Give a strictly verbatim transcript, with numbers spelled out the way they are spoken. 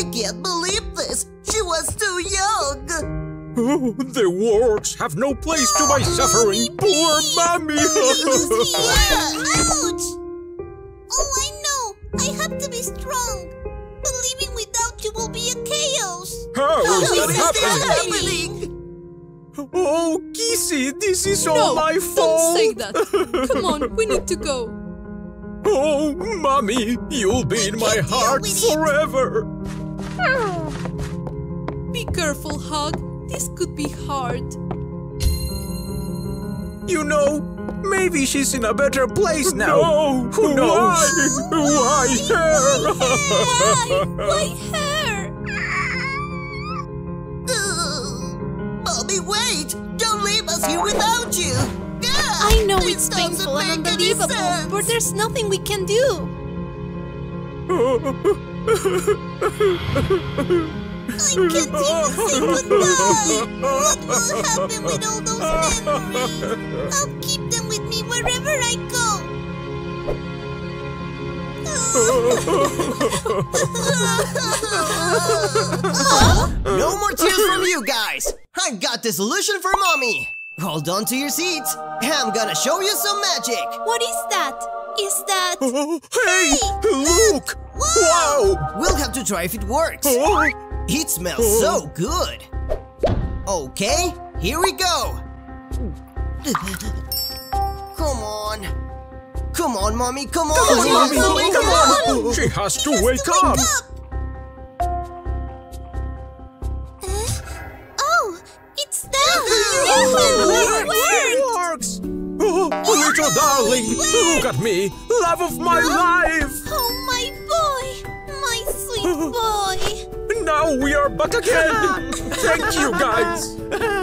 I can't believe this. She was too young. Oh, their wargs have no place to my suffering. Poor mommy. Yeah, ouch. Oh, I know. I have to be strong. But leaving without you will be a chaos. How is that happening? Oh, Kissy, this is no, all my fault. Don't say that. Come on, we need to go. Oh, Mommy, you'll be in my heart forever. Be careful, Hug. This could be hard. You know, maybe she's in a better place now. No, who knows? Why, why her? Why, why her? Bobby, wait! Don't leave us here without you! I know it's painful and unbelievable, but there's nothing we can do. I can't even say goodbye. What will happen with all those memories? I'll keep them with me wherever I go. No more tears from you guys. I've got the solution for Mommy. Hold on to your seats. I'm gonna show you some magic. What is that? Is that... Oh, hey, hey! Look! Whoa. Wow! We'll have to try if it works. Oh. It smells oh. so good. Okay, here we go. Come on. Come on, Mommy, come on. Come on, Mommy, Mommy, come on. on. She has she to has wake to up. up. It works! It works! Oh, little darling, look at me! Love of my life! Oh, my boy! My sweet boy! Now we are back again! Thank you, guys!